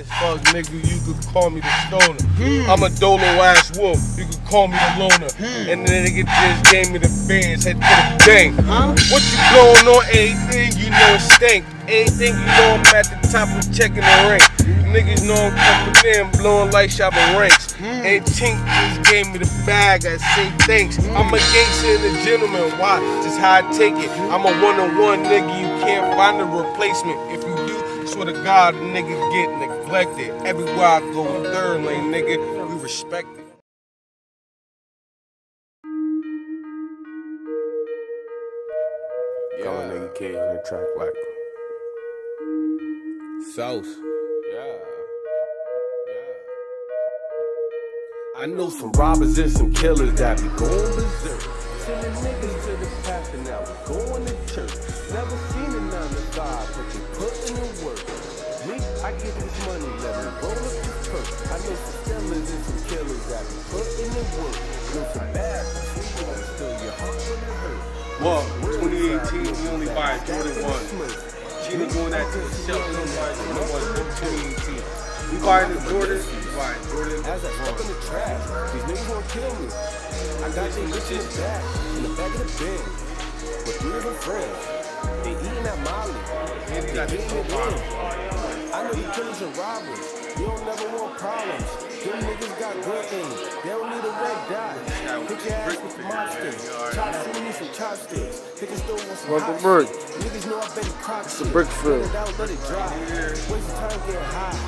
as fuck, nigga. You could call me the stoner. I'm a dolo-ass wolf. You could call me the loner. And the nigga just gave me the bands, head to the bank. What you going on? Anything you know it stink. Anything you know I'm at the top of checking the rank. Niggas know I'm coming in, blowing like shopping ranks. And Tink just gave me the bag, I say thanks. I'm a gangster and a gentleman, why? Just how I take it. I'm a one-on-one nigga, you can't find a replacement. If you do, swear to God, a nigga get neglected. Everywhere I go in third lane, nigga, we respect it. Yeah. Call a nigga kid in the track like South. I know some robbers and some killers that be going berserk. Sending niggas to the path and now we going to church. Never seen a 9 to 5, but you put in the work. Me, I get this money, let me roll up the church. I know some killers and some killers that be put in the work. Know some bad people that steal your heart when it hurt. Well, 2018, we only buy Jordan 1. She ain't going out to the shelf, we don't buy Jordan 1 in 2018. We buying the Jordan. We buying Jordan. As I step in the trash, these niggas wanna kill me. I got these bitches back in the back of the bed. With three of my friends, they eating that Molly. They getting it in. I know you killers and robbers. You don't never want problems. Them niggas got good things. They don't need a red dot. Pick your ass with monsters. Chop shooting me some chopsticks. Pick a store with some hot. Niggas know I better crop shit. It's a brick field. Let it dry. Waste time getting high.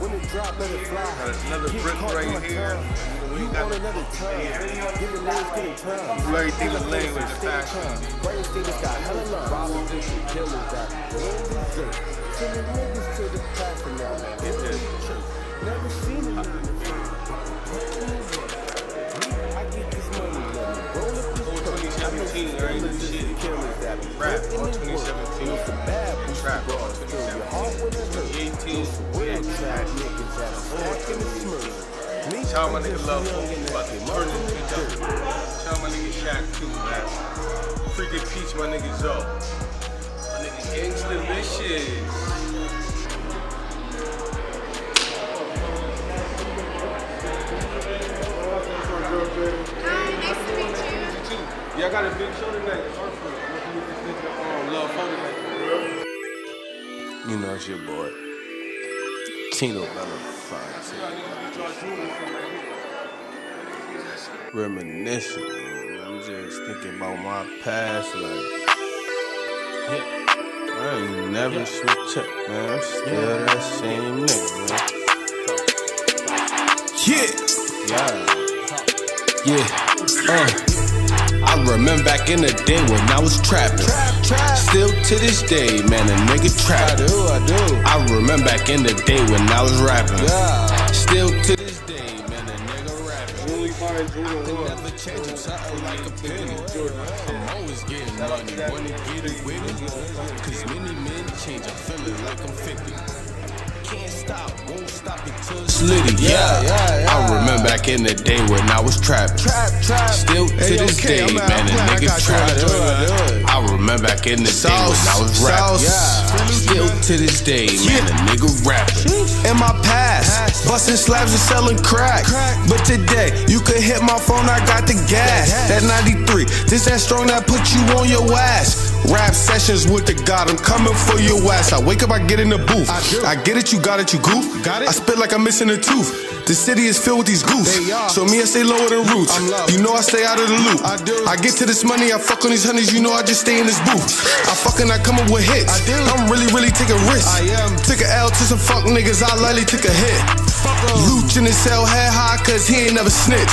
When it drop, let it fly. Another brick right here. We got another time. Give the legs to the time. Blurry through the legs with the fashion. Brain niggas got hella love. Robbers and some killers that don't deserve. Sending niggas to the platform now. It's just true. Never seen it. I get this money. Roll up the whole 2017, right? This shit. Rap on 2017. And trap on 2017. 2018. Tell my nigga love fucking murder. Tell my nigga Shaq too, man. Freaking peach my nigga Zoe. My nigga gangsta vicious. Hi, nice to meet you. You too. Yeah, I got a big show tonight. Love tonight. You know it's your boy. Tino reminiscing, man. I'm just thinking about my past, like, I ain't never switched up, man. I'm still that same nigga, man. I remember back in the day when I was trapping. Still to this day, man, a nigga trapping. I remember back in the day when I was rapping. Still to this day, man, a nigga rapping. Only find Jordan 1. Never change him, something like a penny. I'm always getting money, wanna get it with me. Cause many men change, I'm feeling like I'm 50. Can't stop, won't stop until it's litty, I remember back in the day when I was trapping. Still to this day, man, a nigga trapping. I remember back in the day when I was rapping. Still to this day, man, a nigga rapping. In my past, busting slabs and selling crack. But today, you could hit my phone, I got the gas. That 93, this that strong that put you on your ass. Rap sessions with the God, I'm coming for your ass. I wake up, I get in the booth. I get it, you got it, you goof. I spit like I'm missing a tooth. The city is filled with these goofs. So me, I stay lower than roots. You know I stay out of the loop. I get to this money, I fuck on these honeys. You know I just stay in this booth. I fucking, I come up with hits. I'm really taking risks. Took an L to some fuck niggas, I lightly took a hit. Looch in his cell, head high, cause he ain't never snitch.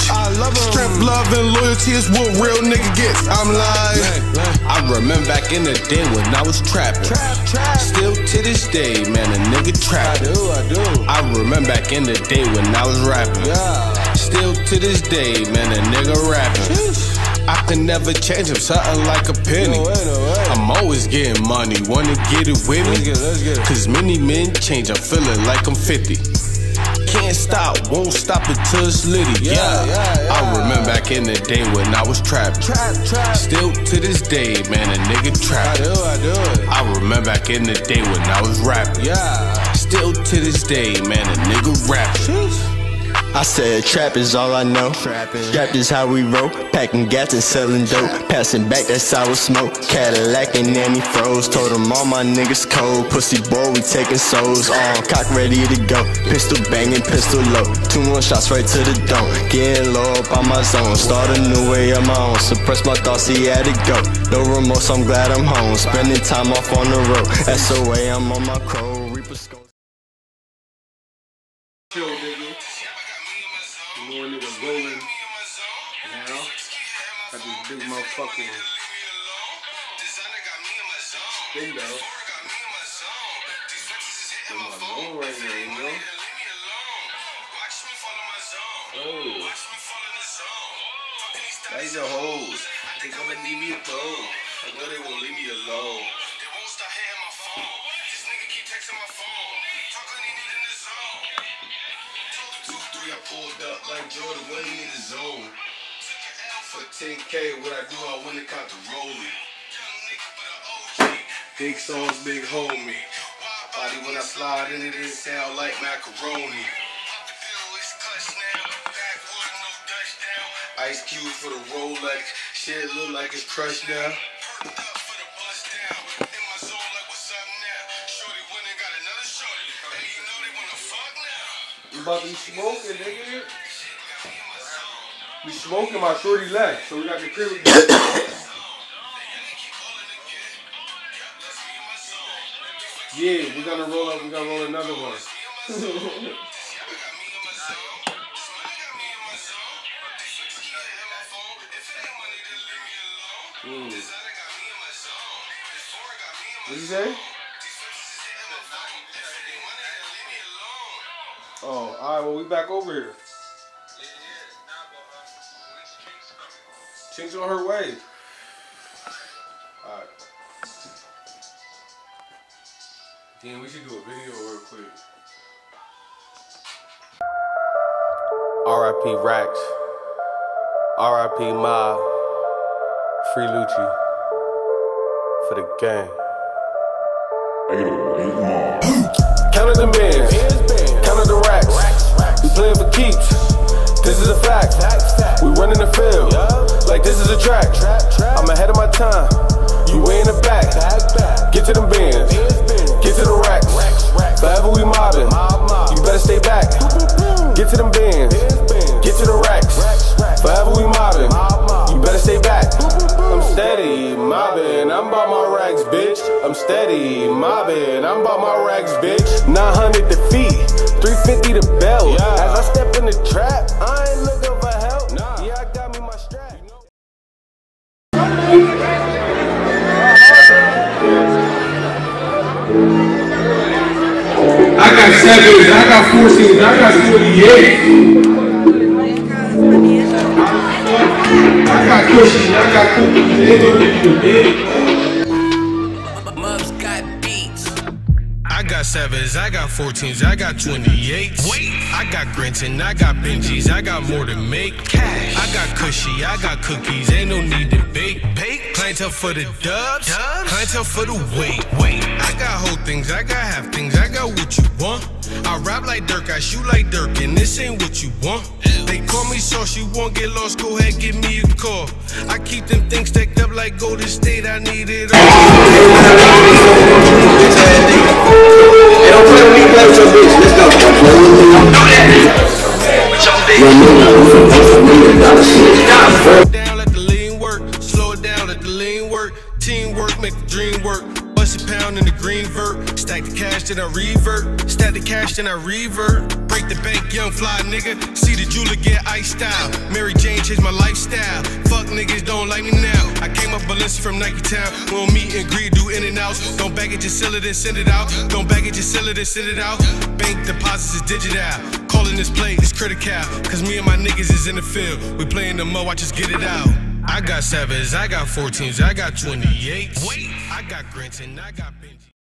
Strength, love, and loyalty is what real nigga gets. I'm like, I remember back in the day when I was trapping. Still to this day, man, a nigga trapping. I remember back in the day when I was rapping. Still to this day, man, a nigga rapping. I can never change him, something like a penny. I'm always getting money, wanna get it with me. Cause many men change, I'm feeling like I'm 50. Can't stop, won't stop until it's litty, I remember back in the day when I was trapping. Still to this day, man, a nigga trapping. I remember back in the day when I was rapping. still to this day, man, a nigga rappin'. I said trap is all I know. Strapped is how we roll. Packing gas and selling dope. Passing back that sour smoke. Cadillac and then he froze. Told him all my niggas cold. Pussy boy, we taking souls. All cock ready to go. Pistol banging, pistol low. 2-1 shots right to the dome. Getting low up on my zone. Start a new way of my own. Suppress my thoughts, he had to go. No remorse, I'm glad I'm home. Spending time off on the road. SOA, I'm on my code. Reaper's gone. When it was rolling, you know, I just big motherfucking spin though. I'm on my own right now, you know. Oh, that's a hoe. They gonna leave me alone. I know they won't leave me alone. They won't stop hitting my phone. This nigga keep texting my phone. Talking in the zone. 2-3, I pulled up like Jordan when he in the zone. For 10K, what I do, I win the cop to rolling. Big songs, big homie. Body when I slide in, it didn't sound like macaroni. Ice Cube for the Rolex. Shit look like it's crushed now. About to be smoking, nigga. We smoking my shorty left, so we got the crib again. Yeah, we gotta roll up. We gotta roll another one. What you say? Oh, alright, well, we back over here. Ching's on her way. Alright. Damn, we should do a video real quick. R.I.P. Rax. R.I.P. Mob. Free Lucci. For the gang. Counting the bands. Counting the racks. We playing for keeps. This is a fact. We running the field like this is a track. I'm ahead of my time. You way in the back. Get to them bands. Get to the racks. Forever we mobbing. You better stay back. Get to them bands. Get to the racks. Forever we mobbing. You better stay back. I'm steady mobbing. I'm by my racks, bitch. I'm steady mobbing. I'm by my racks, bitch. 900 defeat. 350 the bell. Yeah. As I step in the trap, I ain't looking for help. Nah. Yeah, I got me my strap. You know. I got 7s, I got 14s, I got 48. I got cushions, I got cookies. They don't give you big. I got 7s, I got 14s, I got 28s. Wait. I got Grinton, I got Benjis, I got more to make cash. I got cushy, I got cookies, ain't no need to bake. Clientele for the dubs, clientele for the weight. I got whole things, I got half things, I got what you want. I rap like Dirk, I shoot like Dirk, and this ain't what you want. They call me sauce, you won't get lost, go ahead, give me a call. I keep them things stacked up like Golden State, I need it all. They don't play with me, play with your bitch. Let's go. Down, let the lean work. Slow it down, let the lean work. Teamwork, make the dream work. Bust a pound in the green vert. Stack the cash, then I revert. Stack the cash, then I revert. Break the bank, young fly nigga. See the jeweler get iced out. Mary Jane changed my lifestyle. Fuck niggas don't like me now. I came up Balenci from Nike Town. We'll meet and greet, do in and outs. Don't bag it, just sell it and send it out. Don't bag it, just sell it and send it out. Bank deposits is digital. Calling this play is critical. Cause me and my niggas is in the field. We playing the mo, I just get it out. I got 7s, I got 14s, I got 28s. Wait, I got Grinton, I got Benji.